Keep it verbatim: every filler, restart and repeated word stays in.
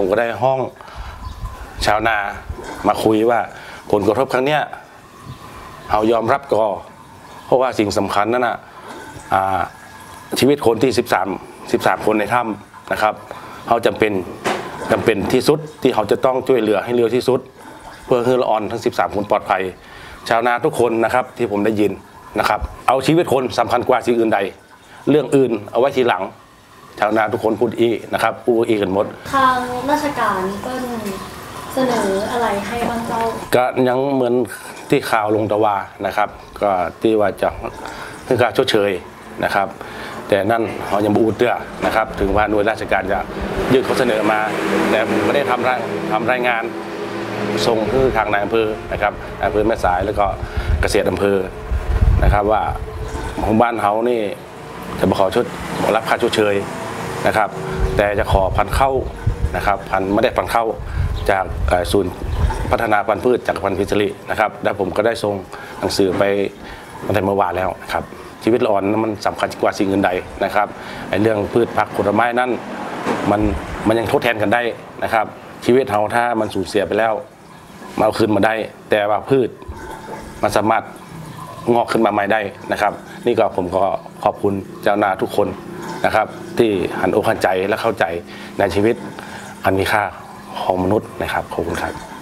ผมก็ได้ห้องชาวนามาคุยว่าผลกระทบครั้งเนี้ยเอายอมรับก่อเพราะว่าสิ่งสำคัญนั่นน่ะชีวิตคนที่สิบสาม สิบสามคนในถ้ำนะครับเขาจำเป็นจำเป็นที่สุดที่เขาจะต้องช่วยเหลือให้เร็วที่สุดเพื่อให้ละอ่อนทั้งสิบสามคนปลอดภัยชาวนาทุกคนนะครับที่ผมได้ยินนะครับเอาชีวิตคนสำคัญกว่าสิ่งอื่นใดเรื่องอื่นเอาไว้ทีหลังชาวนาทุกคนพูดอีนะครับพูดอีกันหมดทางราชการก็เสนออะไรให้บ้างเจ้าก็ยังเหมือนที่ข่าวลงตะวานะครับก็ที่ว่าจะเรื่องการชดเชยนะครับแต่นั่นเขายังบูดเตื้อนะครับถึงว่าหน่วยราชการจะยื่นข้อเสนอมาแต่ไม่ได้ทำรายทำรายงานส่งคือทางนายอำเภอนะครับอำเภอแม่สายแล้วก็เกษตรอำเภอนะครับว่าของบ้านเขานี่จะมาขอชดรับค่าชดเชยนะครับแต่จะขอพันเข้านะครับพันไม่ได้พันเข้าจากศูนย์พัฒนาพันธุ์พืชจากพันธุ์พิจิรินะครับและผมก็ได้ส่งหนังสือไปตั้งแต่เมื่อวานแล้วนะครับชีวิตละอ่อนมันสำคัญกว่าสิ่งอื่นใดนะครับไอ้เรื่องพืชผักผลไม้นั่นมันมันยังทดแทนกันได้นะครับชีวิตเราถ้ามันสูญเสียไปแล้วมาเอาคืนมาได้แต่ว่าพืชมันสามารถงอกขึ้นมาใหม่ได้นะครับนี่ก็ผมก็ขอบคุณเจ้านาทุกคนนะครับที่หันอกหันใจและเข้าใจในชีวิตอันมีค่าของมนุษย์นะครับขอบคุณครับ